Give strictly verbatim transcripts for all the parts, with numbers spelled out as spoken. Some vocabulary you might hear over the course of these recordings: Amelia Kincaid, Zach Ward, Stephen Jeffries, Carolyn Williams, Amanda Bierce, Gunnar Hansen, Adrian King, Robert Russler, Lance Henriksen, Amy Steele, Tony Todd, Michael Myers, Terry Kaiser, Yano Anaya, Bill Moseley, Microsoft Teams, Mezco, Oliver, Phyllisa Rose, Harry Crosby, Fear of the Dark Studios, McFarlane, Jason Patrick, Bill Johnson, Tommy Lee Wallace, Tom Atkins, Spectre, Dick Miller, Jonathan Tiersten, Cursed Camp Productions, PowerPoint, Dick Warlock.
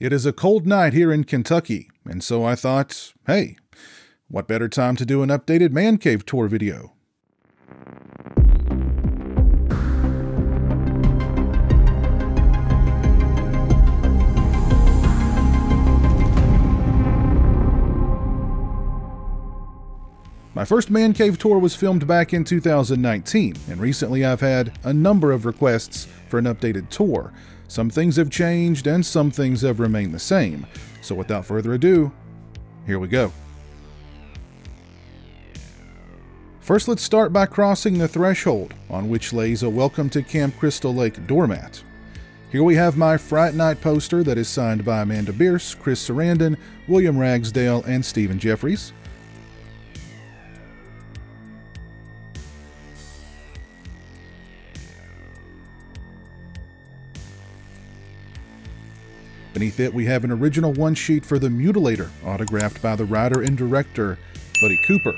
It is a cold night here in Kentucky, and so I thought, hey, what better time to do an updated Man Cave tour video? My first Man Cave tour was filmed back in two thousand nineteen, and recently I've had a number of requests for an updated tour. Some things have changed, and some things have remained the same. So without further ado, here we go. First, let's start by crossing the threshold, on which lays a Welcome to Camp Crystal Lake doormat. Here we have my Fright Night poster that is signed by Amanda Bierce, Chris Sarandon, William Ragsdale, and Stephen Jeffries. Beneath it, we have an original one-sheet for The Mutilator, autographed by the writer and director, Buddy Cooper.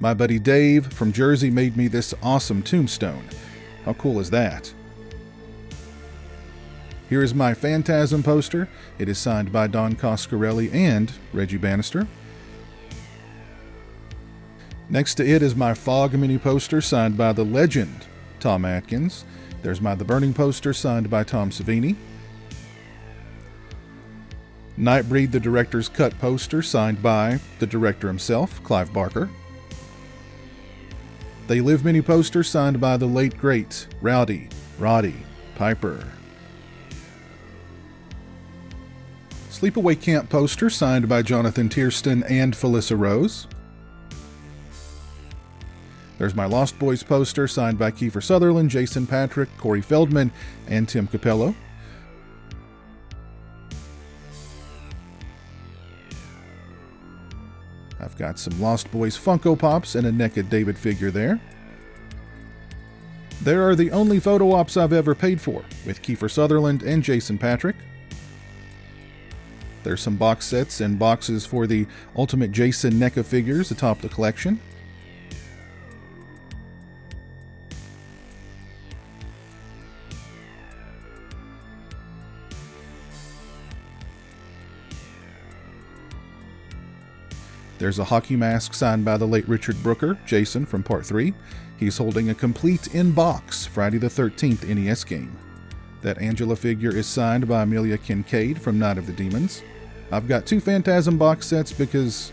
My buddy Dave from Jersey made me this awesome tombstone. How cool is that? Here is my Phantasm poster. It is signed by Don Coscarelli and Reggie Bannister. Next to it is my Fog mini poster signed by the legend, Tom Atkins. There's my The Burning poster signed by Tom Savini. Nightbreed, the director's cut poster signed by the director himself, Clive Barker. They Live mini poster signed by the late great Rowdy Roddy Piper. Sleepaway Camp poster signed by Jonathan Tiersten and Phyllisa Rose. There's my Lost Boys poster signed by Kiefer Sutherland, Jason Patrick, Corey Feldman, and Tim Capello. I've got some Lost Boys Funko Pops and a naked David figure there. There are the only photo ops I've ever paid for, with Kiefer Sutherland and Jason Patrick. There's some box sets and boxes for the Ultimate Jason NECA figures atop the collection. There's a hockey mask signed by the late Richard Brooker, Jason from Part three. He's holding a complete in-box Friday the thirteenth N E S game. That Angela figure is signed by Amelia Kincaid from Night of the Demons. I've got two Phantasm box sets because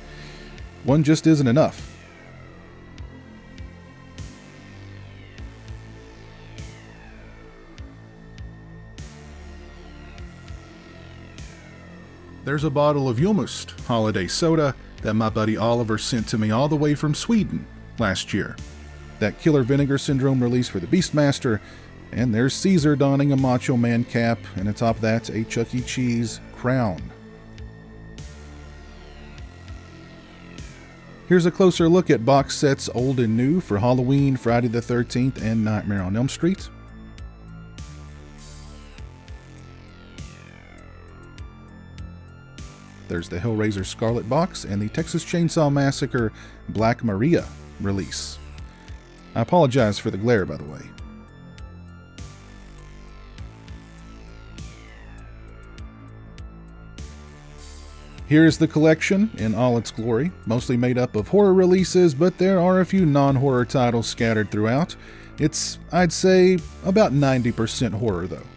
one just isn't enough. There's a bottle of Julmust holiday soda that my buddy Oliver sent to me all the way from Sweden last year. That killer Vinegar Syndrome release for the Beastmaster, and there's Caesar donning a Macho Man cap, and atop that a Chuck E. Cheese crown. Here's a closer look at box sets old and new for Halloween, Friday the thirteenth, and Nightmare on Elm Street. There's the Hellraiser Scarlet box and the Texas Chainsaw Massacre Black Maria release. I apologize for the glare, by the way. Here is the collection in all its glory, mostly made up of horror releases, but there are a few non-horror titles scattered throughout. It's, I'd say, about ninety percent horror, though.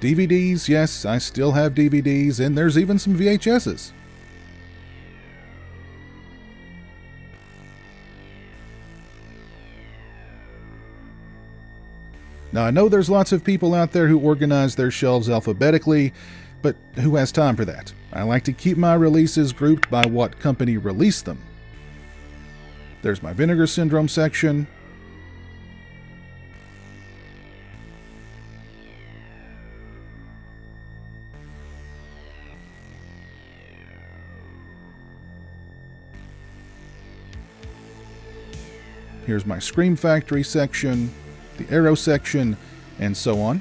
D V Ds, yes, I still have D V Ds, and there's even some V H Ss. Now, I know there's lots of people out there who organize their shelves alphabetically, but who has time for that? I like to keep my releases grouped by what company released them. There's my Vinegar Syndrome section. Here's my Scream Factory section, the Arrow section, and so on.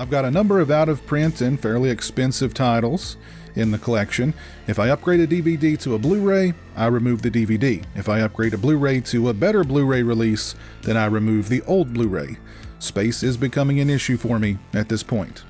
I've got a number of out-of-print and fairly expensive titles in the collection. If I upgrade a D V D to a Blu-ray, I remove the D V D. If I upgrade a Blu-ray to a better Blu-ray release, then I remove the old Blu-ray. Space is becoming an issue for me at this point.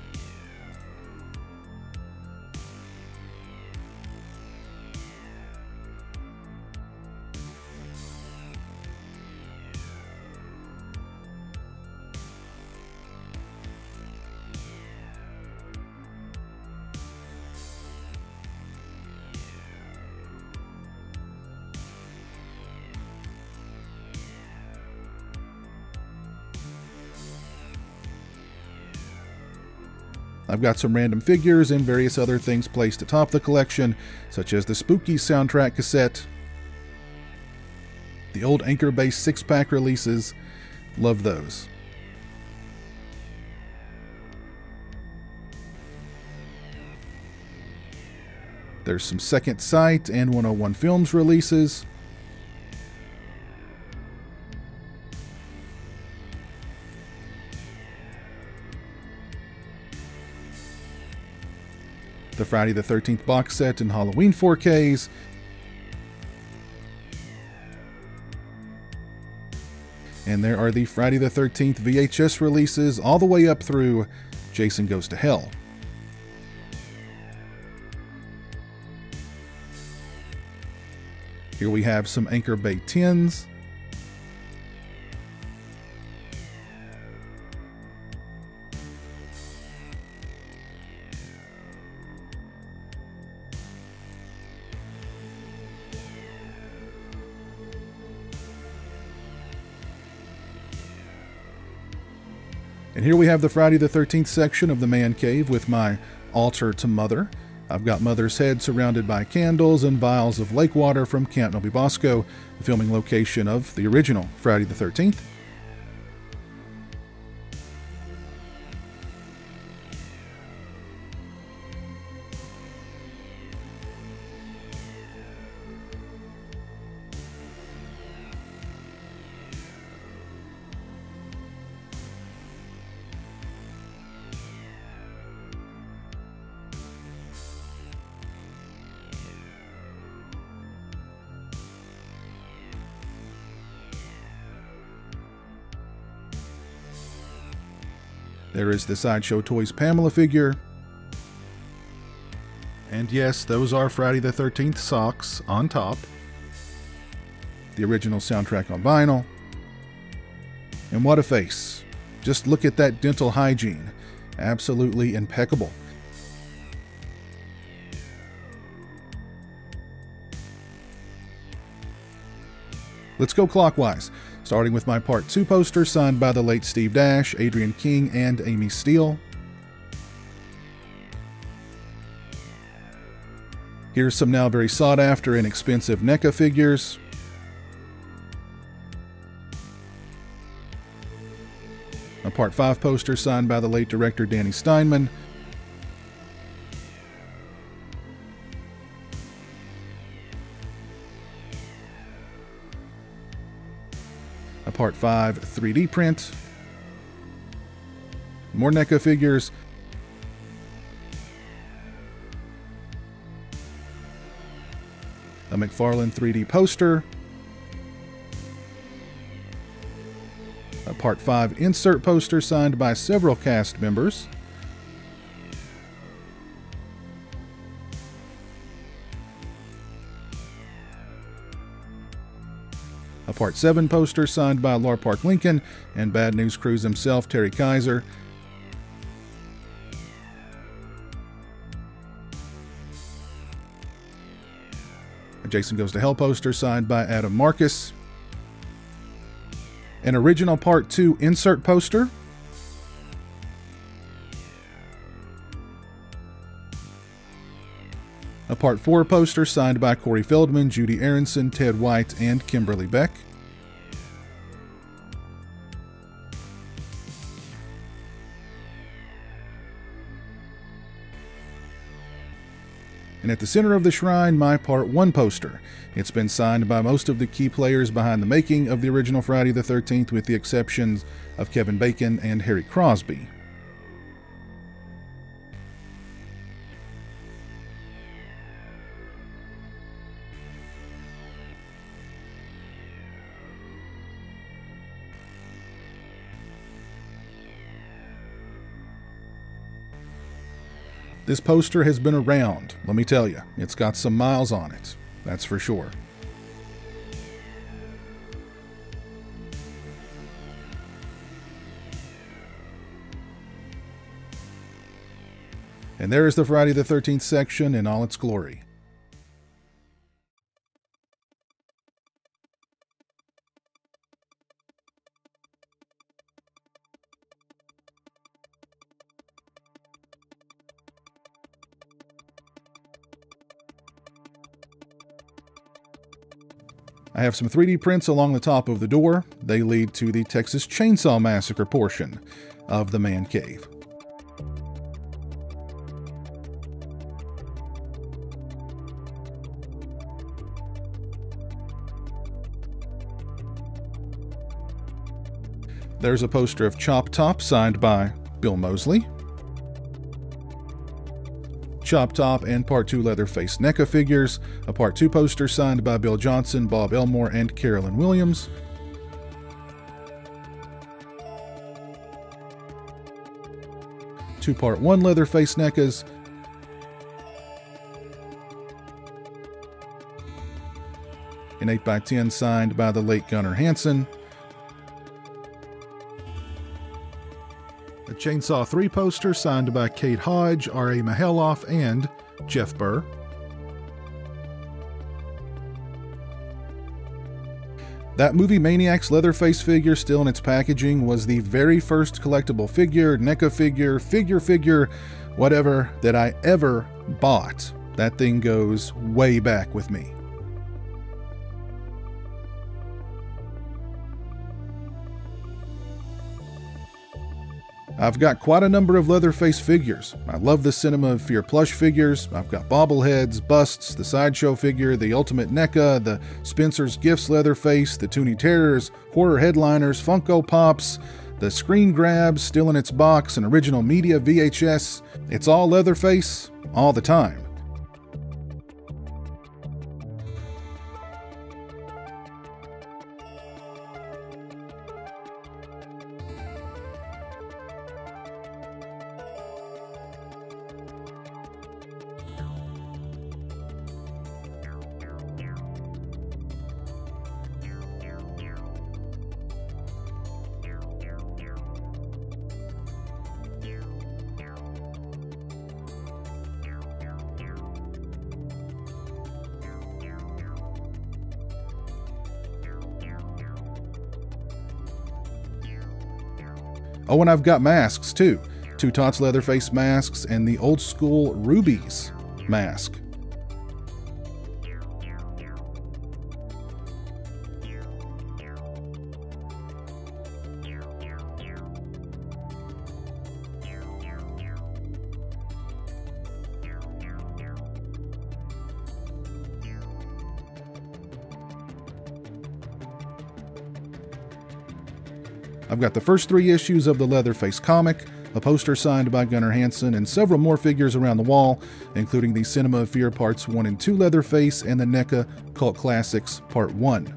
I've got some random figures and various other things placed atop the collection, such as the Spooky soundtrack cassette, the old Anchor Bay six-pack releases, love those. There's some Second Sight and one oh one Films releases. The Friday the thirteenth box set and Halloween four Ks, and there are the Friday the thirteenth V H S releases all the way up through Jason Goes to Hell. Here we have some Anchor Bay tens. And here we have the Friday the thirteenth section of the Man Cave with my altar to Mother. I've got Mother's head surrounded by candles and vials of lake water from Camp Nobisbosco, the filming location of the original Friday the thirteenth. There is the Sideshow Toys Pamela figure. And yes, those are Friday the thirteenth socks on top. The original soundtrack on vinyl. And what a face. Just look at that dental hygiene. Absolutely impeccable. Let's go clockwise, starting with my Part two poster signed by the late Steve Dash, Adrian King, and Amy Steele. Here's some now very sought after and expensive NECA figures. A Part five poster signed by the late director Danny Steinman. Part five three D print, more NECA figures, a McFarlane three D poster, a Part five insert poster signed by several cast members, a Part seven poster signed by Laura Park Lincoln and Bad News Cruz himself, Terry Kaiser. A Jason Goes to Hell poster signed by Adam Marcus. An original Part two insert poster. A Part four poster signed by Corey Feldman, Judy Aronson, Ted White, and Kimberly Beck. And at the center of the shrine, my Part one poster. It's been signed by most of the key players behind the making of the original Friday the thirteenth, with the exceptions of Kevin Bacon and Harry Crosby. This poster has been around, let me tell you. It's got some miles on it, that's for sure. And there is the Friday the thirteenth section in all its glory. I have some three D prints along the top of the door. They lead to the Texas Chainsaw Massacre portion of the man cave. There's a poster of Chop Top signed by Bill Moseley. Chop Top and Part two Leatherface NECA figures, a Part two poster signed by Bill Johnson, Bob Elmore, and Carolyn Williams. Two Part one Leatherface NECAs. An eight by ten signed by the late Gunnar Hansen. Chainsaw three poster signed by Kate Hodge, R A Mihailoff, and Jeff Burr. That movie Maniac's Leatherface figure, still in its packaging, was the very first collectible figure, NECA figure, figure figure, whatever, that I ever bought. That thing goes way back with me. I've got quite a number of Leatherface figures. I love the Cinema of Fear plush figures. I've got bobbleheads, busts, the Sideshow figure, the Ultimate NECA, the Spencer's Gifts Leatherface, the Toonie Terrors, Horror Headliners, Funko Pops, the Screen Grabs, still in its box, and Original Media V H S. It's all Leatherface, all the time. Oh, and I've got masks too. Two Tots Leatherface masks and the old school Rubies mask. I've got the first three issues of the Leatherface comic, a poster signed by Gunnar Hansen, and several more figures around the wall, including the Cinema of Fear Parts one and two Leatherface and the NECA Cult Classics Part one.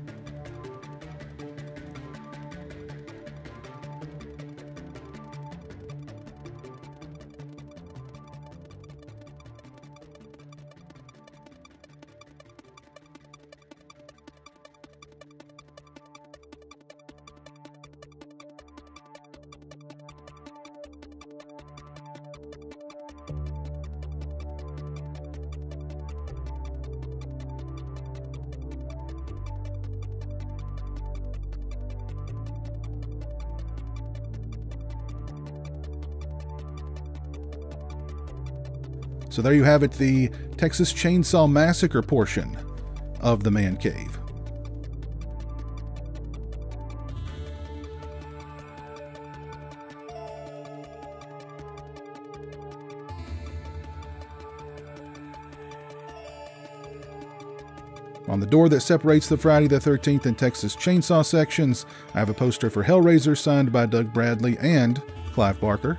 So there you have it, the Texas Chainsaw Massacre portion of the man cave. On the door that separates the Friday the thirteenth and Texas Chainsaw sections, I have a poster for Hellraiser signed by Doug Bradley and Clive Barker.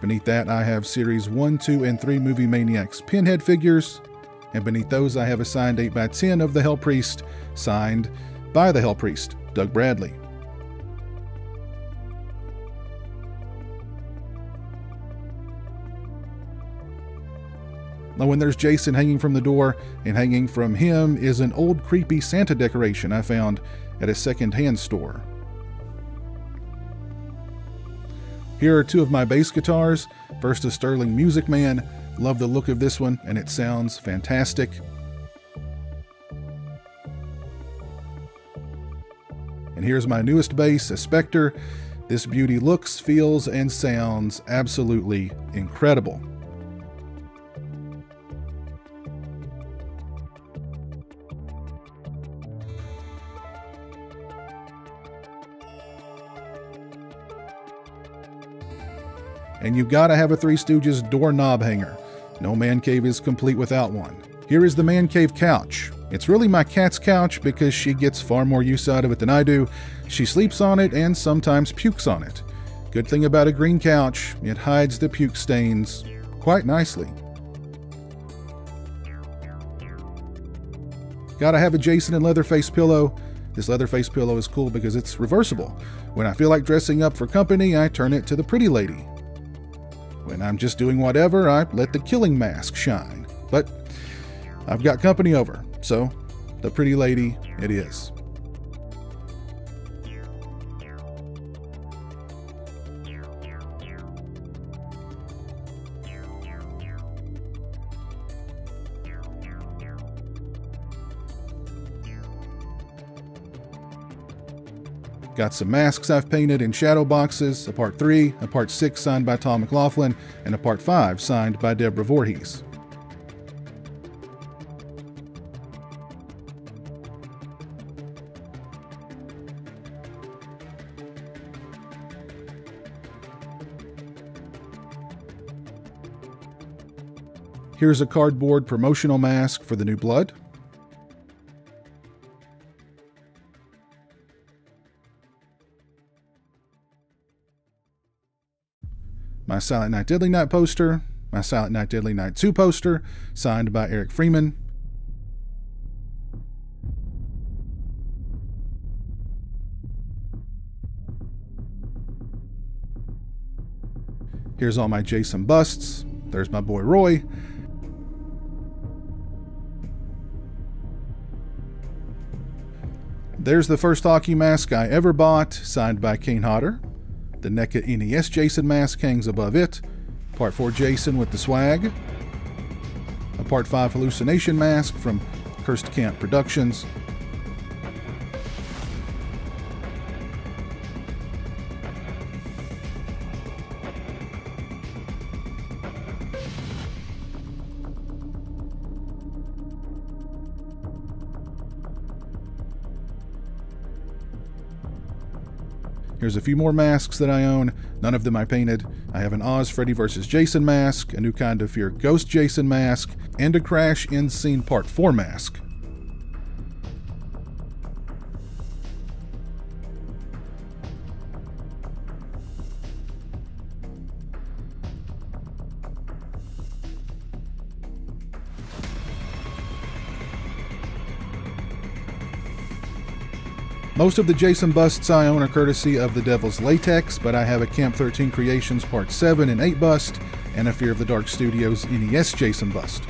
Beneath that, I have series one, two, and three Movie Maniacs Pinhead figures, and beneath those I have a signed eight by ten of the Hell Priest, signed by the Hell Priest, Doug Bradley. Now, when there's Jason hanging from the door, and hanging from him is an old creepy Santa decoration I found at a second-hand store. Here are two of my bass guitars. First is Sterling Music Man. Love the look of this one, and it sounds fantastic. And here's my newest bass, a Spectre. This beauty looks, feels, and sounds absolutely incredible. And you gotta have a Three Stooges doorknob hanger. No man cave is complete without one. Here is the man cave couch. It's really my cat's couch because she gets far more use out of it than I do. She sleeps on it and sometimes pukes on it. Good thing about a green couch, it hides the puke stains quite nicely. Gotta have a Jason and Leatherface pillow. This Leatherface pillow is cool because it's reversible. When I feel like dressing up for company, I turn it to the pretty lady. When I'm just doing whatever, I let the killing mask shine. But I've got company over, so the pretty lady it is. Got some masks I've painted in shadow boxes, a part three, a part six signed by Tom McLaughlin, and a part five signed by Deborah Voorhees. Here's a cardboard promotional mask for the New Blood. My Silent Night Deadly Night poster, my Silent Night Deadly Night two poster, signed by Eric Freeman. Here's all my Jason busts. There's my boy Roy. There's the first hockey mask I ever bought, signed by Kane Hodder. The NECA N E S Jason mask hangs above it. Part four Jason with the swag. A Part five hallucination mask from Cursed Camp Productions. Here's a few more masks that I own. None of them I painted. I have an Oz Freddy versus. Jason mask, a New Kind of Fear Ghost Jason mask, and a Crash End Scene Part four mask. Most of the Jason busts I own are courtesy of the Devil's Latex, but I have a Camp thirteen Creations Part seven and eight bust, and a Fear of the Dark Studios N E S Jason bust.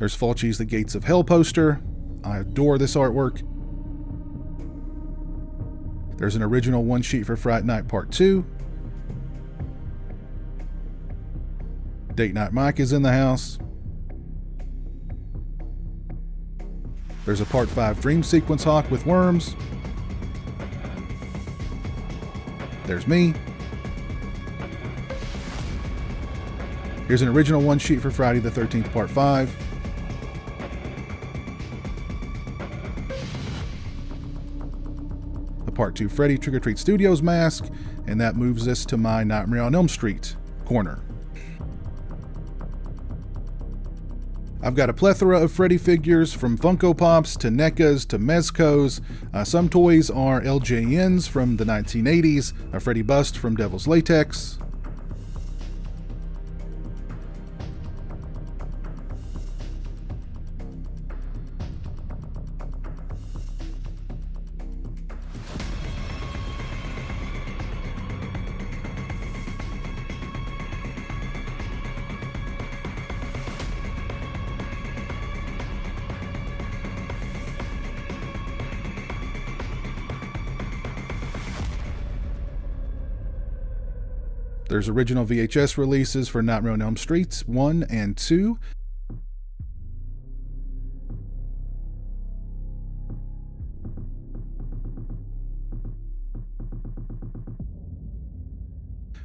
There's Fulci's The Gates of Hell poster. I adore this artwork. There's an original one sheet for Fright Night Part two. Date Night Mike is in the house. There's a Part five Dream Sequence Hawk with worms. There's me. Here's an original one sheet for Friday the thirteenth Part five. Part two Freddy Trick or Treat Studios mask, and that moves us to my Nightmare on Elm Street corner. I've got a plethora of Freddy figures, from Funko Pops to NECAs to Mezcos. Uh, some toys are L J Ns from the nineteen eighties, a Freddy bust from Devil's Latex. There's original V H S releases for Nightmare on Elm Street one and two.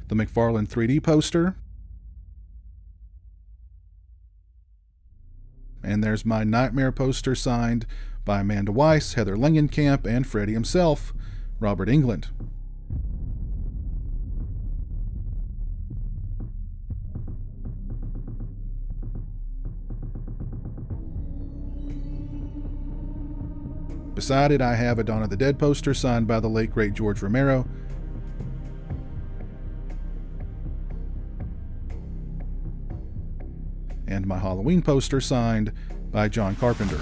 The McFarlane three D poster. And there's my Nightmare poster signed by Amanda Weiss, Heather Langenkamp, and Freddy himself, Robert Englund. Beside it, I have a Dawn of the Dead poster signed by the late, great George Romero. And my Halloween poster signed by John Carpenter.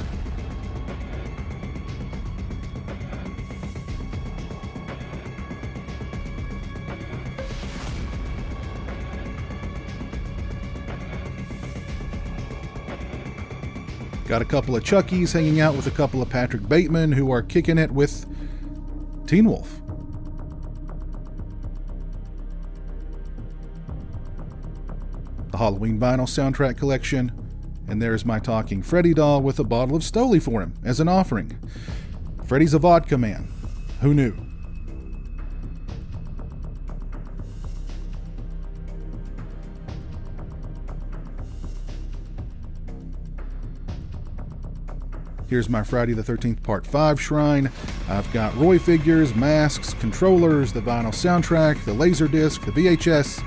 Got a couple of Chuckies hanging out with a couple of Patrick Bateman who are kicking it with Teen Wolf. The Halloween vinyl soundtrack collection. And there's my talking Freddy doll with a bottle of Stoli for him as an offering. Freddy's a vodka man. Who knew? Here's my Friday the thirteenth Part five shrine. I've got Roy figures, masks, controllers, the vinyl soundtrack, the laser disc, the V H S,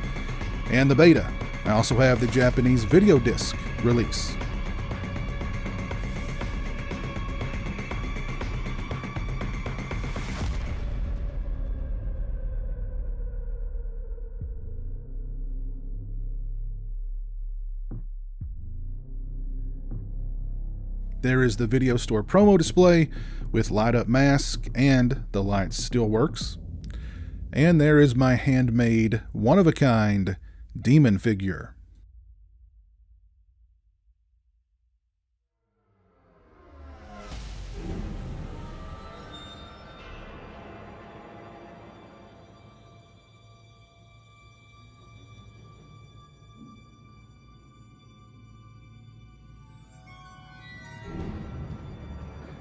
and the beta. I also have the Japanese video disc release. There is the video store promo display with light up mask and the lights still works. And there is my handmade one-of-a-kind demon figure.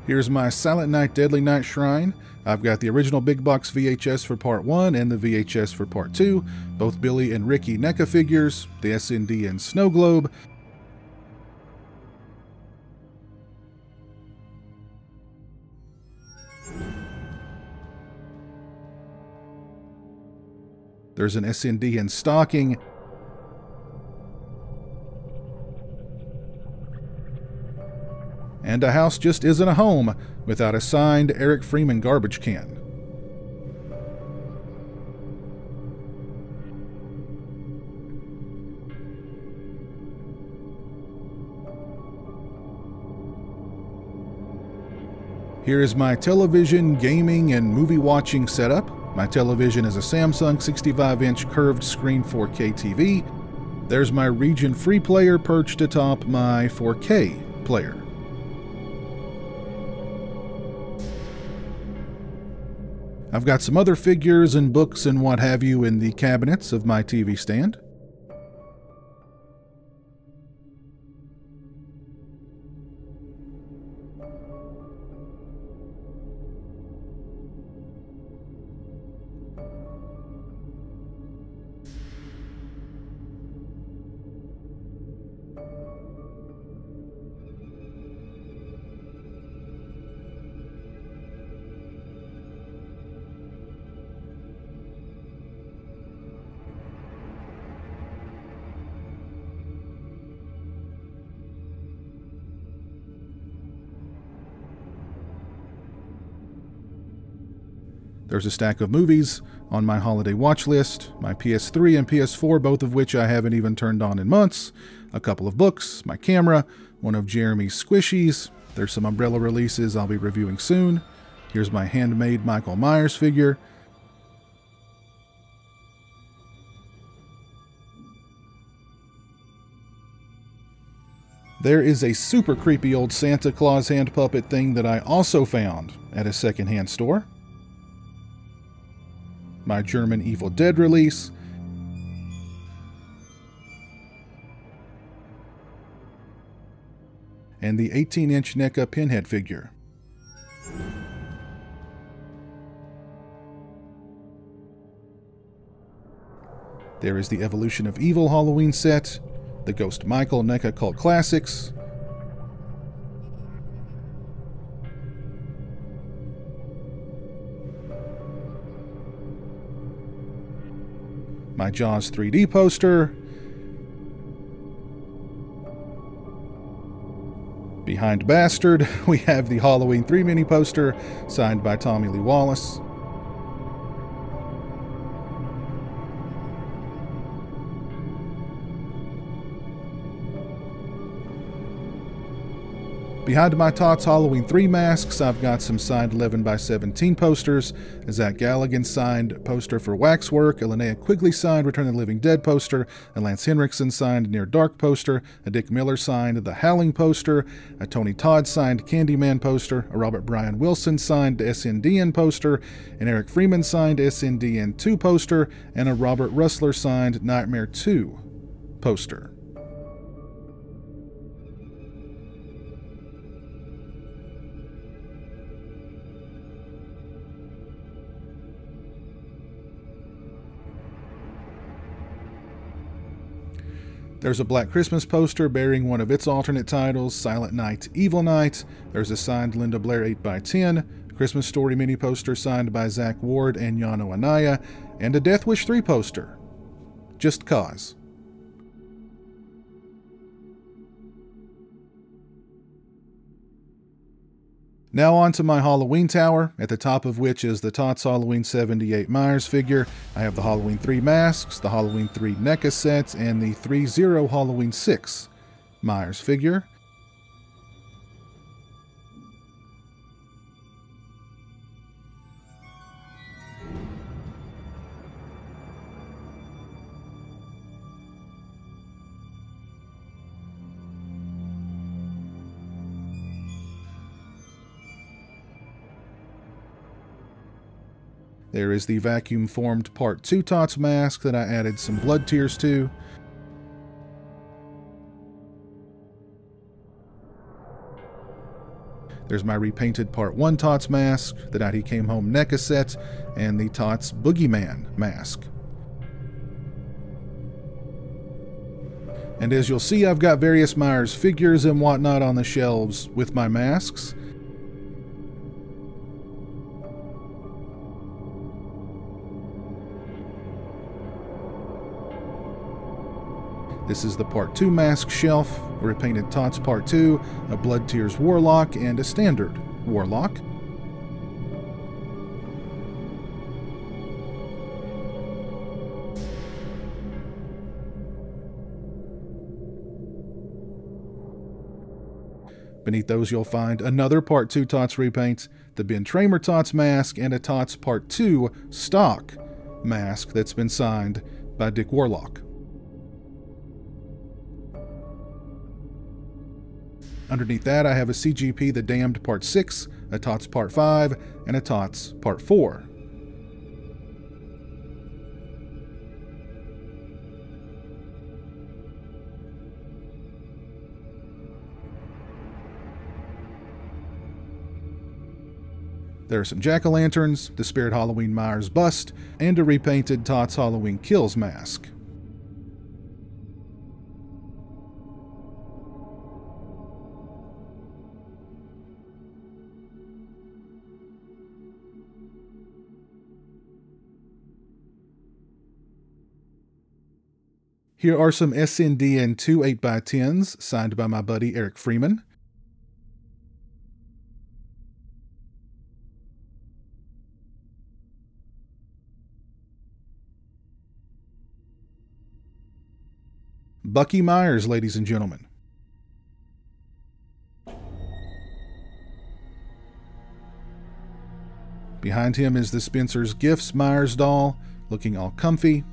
Here's my Silent Night, Deadly Night shrine. I've got the original Big Box V H S for Part one and the V H S for Part two, both Billy and Ricky NECA figures, the S N D and Snow Globe. There's an S N D in stocking. And a house just isn't a home without a signed Eric Freeman garbage can. Here is my television, gaming, and movie watching setup. My television is a Samsung sixty-five inch curved screen four K T V. There's my region free player perched atop my four K player. I've got some other figures and books and what have you in the cabinets of my T V stand. There's a stack of movies on my holiday watch list, my P S three and P S four, both of which I haven't even turned on in months, a couple of books, my camera, one of Jeremy's squishies, there's some Umbrella releases I'll be reviewing soon, here's my handmade Michael Myers figure. There is a super creepy old Santa Claus hand puppet thing that I also found at a secondhand store. My German Evil Dead release. And the eighteen inch NECA Pinhead figure. There is the Evolution of Evil Halloween set. The Ghost Michael NECA Cult Classics. My Jaws three D poster. Behind Bastard, we have the Halloween three mini poster signed by Tommy Lee Wallace. Behind my Tots Halloween three masks, I've got some signed eleven by seventeen posters, a Zach Galligan signed poster for Waxwork, a Linnea Quigley signed Return of the Living Dead poster, a Lance Henriksen signed Near Dark poster, a Dick Miller signed The Howling poster, a Tony Todd signed Candyman poster, a Robert Brian Wilson signed S N D N poster, an Eric Freeman signed S N D N two poster, and a Robert Russler signed Nightmare two poster. There's a Black Christmas poster bearing one of its alternate titles, Silent Night, Evil Night. There's a signed Linda Blair eight by ten, Christmas Story mini poster signed by Zach Ward and Yano Anaya, and a Death Wish three poster. Just Cause. Now on to my Halloween tower, at the top of which is the Tots Halloween seventy-eight Myers figure. I have the Halloween three masks, the Halloween three NECA sets, and the three zero Halloween six Myers figure. There is the vacuum-formed Part two Tots mask that I added some blood tears to. There's my repainted Part one Tots mask, the Night He Came Home NECA set, and the Tots Boogeyman mask. And as you'll see, I've got various Myers figures and whatnot on the shelves with my masks. This is the Part two mask shelf, a repainted Tots Part two, a Blood Tears Warlock, and a standard Warlock. Beneath those you'll find another Part two Tots repaint, the Ben Tramer Tots mask, and a Tots Part two stock mask that's been signed by Dick Warlock. Underneath that, I have a C G P The Damned Part six, a Tots Part five, and a Tots Part four. There are some jack-o'-lanterns, the Spirit Halloween Myers bust, and a repainted Tots Halloween Kills mask. Here are some S N D N two eight by tens signed by my buddy Eric Freeman. Bucky Myers, ladies and gentlemen. Behind him is the Spencer's Gifts Myers doll, looking all comfy.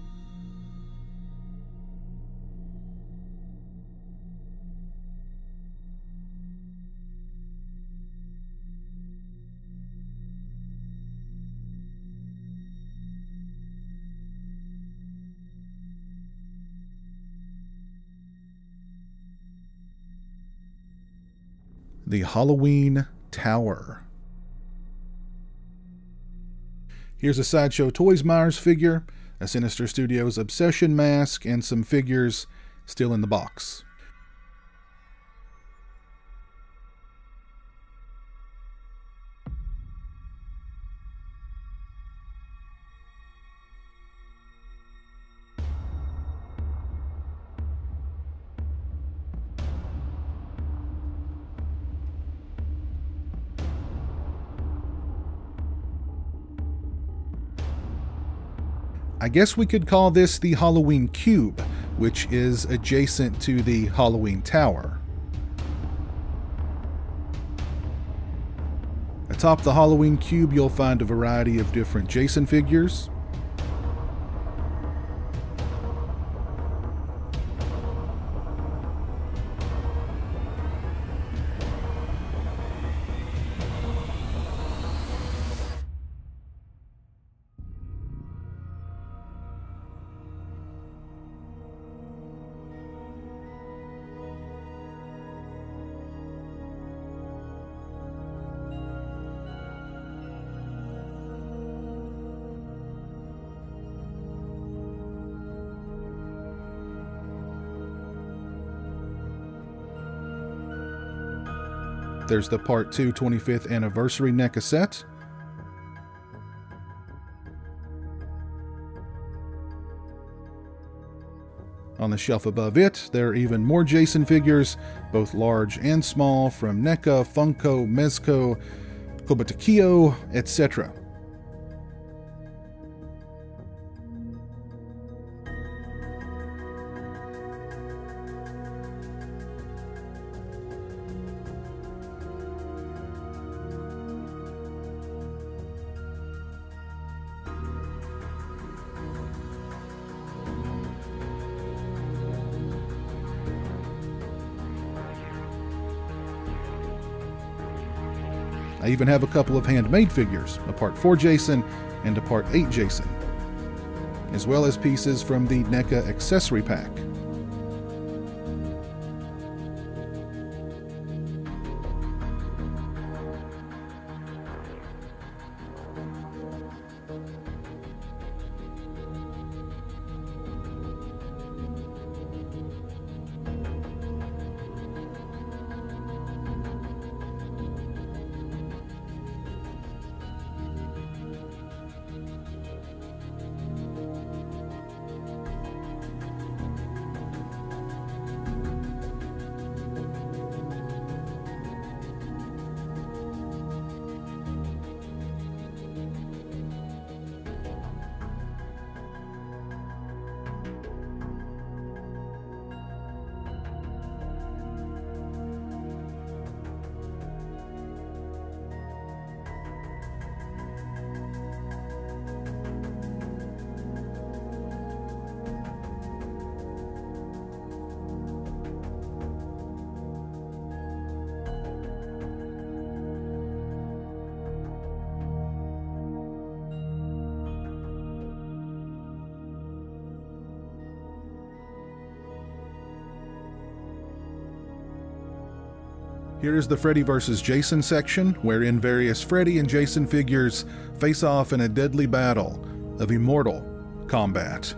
The Halloween Tower. Here's a Sideshow Toys Myers figure, a Sinister Studios Obsession mask, and some figures still in the box. I guess we could call this the Halloween Cube, which is adjacent to the Halloween Tower. Atop the Halloween Cube, you'll find a variety of different Jason figures. There's the Part two twenty-fifth Anniversary NECA set. On the shelf above it, there are even more Jason figures, both large and small, from NECA, Funko, Mezco, Kobutakio, et cetera. I even have a couple of handmade figures, a Part four Jason and a Part eight Jason, as well as pieces from the NECA accessory pack. Here is the Freddy versus. Jason section, wherein various Freddy and Jason figures face off in a deadly battle of immortal combat.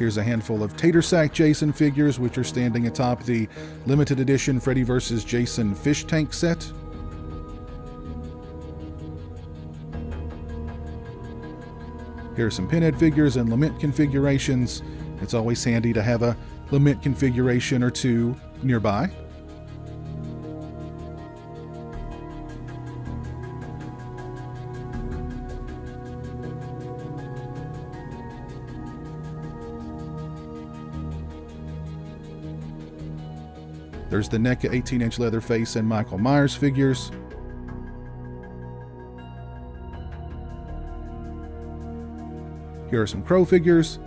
Here's a handful of Tatersack Jason figures, which are standing atop the limited edition Freddy versus. Jason fish tank set. Here are some Pinhead figures and Lament configurations. It's always handy to have a Lament configuration or two nearby. There's the NECA eighteen inch Leatherface and Michael Myers figures. Here are some Crow figures.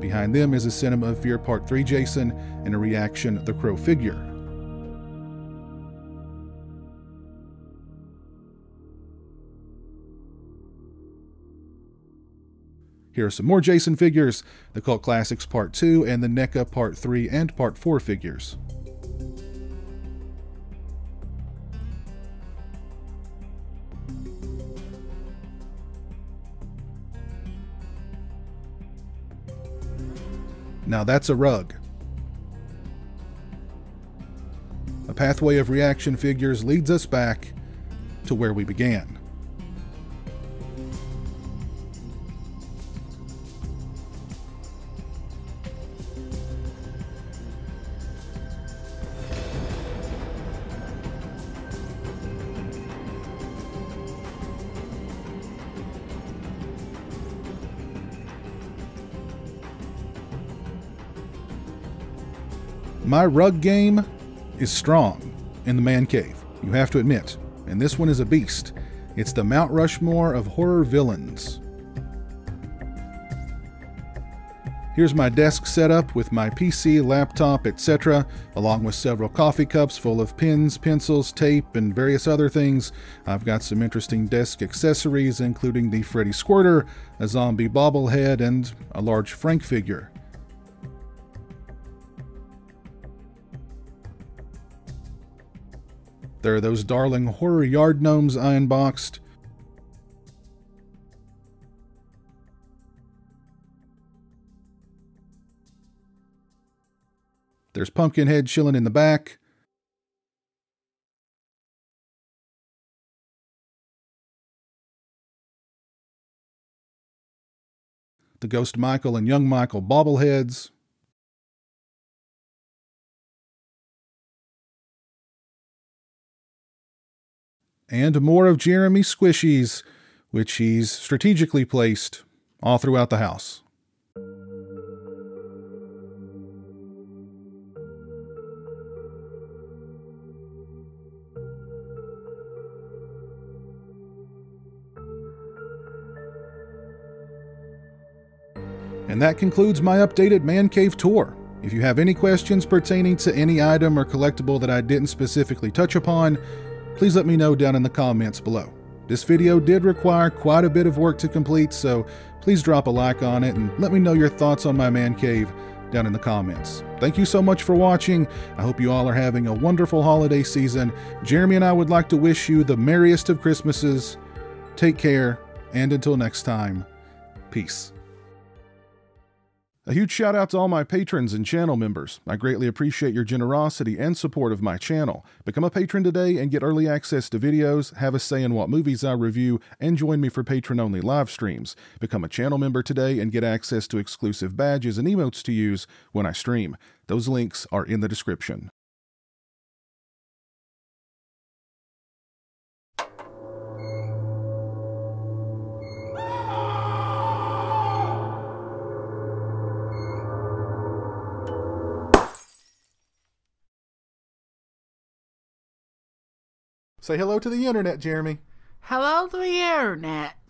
Behind them is a Cinema of Fear Part three Jason and a reaction The Crow figure. Here are some more Jason figures, the Cult Classics Part two and the NECA Part three and Part four figures. Now that's a rug. A pathway of reaction figures leads us back to where we began. My rug game is strong in the man cave, you have to admit, and this one is a beast. It's the Mount Rushmore of horror villains. Here's my desk setup with my P C, laptop, et cetera, along with several coffee cups full of pens, pencils, tape, and various other things. I've got some interesting desk accessories, including the Freddy Squirter, a zombie bobblehead, and a large Frank figure. There are those darling horror yard gnomes I unboxed. There's Pumpkinhead chilling in the back. The Ghost Michael and Young Michael bobbleheads. And more of Jeremy Squishies, which he's strategically placed all throughout the house. And that concludes my updated Man Cave tour. If you have any questions pertaining to any item or collectible that I didn't specifically touch upon, please let me know down in the comments below. This video did require quite a bit of work to complete, so please drop a like on it and let me know your thoughts on my man cave down in the comments. Thank you so much for watching. I hope you all are having a wonderful holiday season. Jeremy and I would like to wish you the merriest of Christmases. Take care, and until next time, peace. A huge shout out to all my patrons and channel members. I greatly appreciate your generosity and support of my channel. Become a patron today and get early access to videos, have a say in what movies I review, and join me for patron-only live streams. Become a channel member today and get access to exclusive badges and emotes to use when I stream. Those links are in the description. Say hello to the internet, Jeremy. Hello to the internet.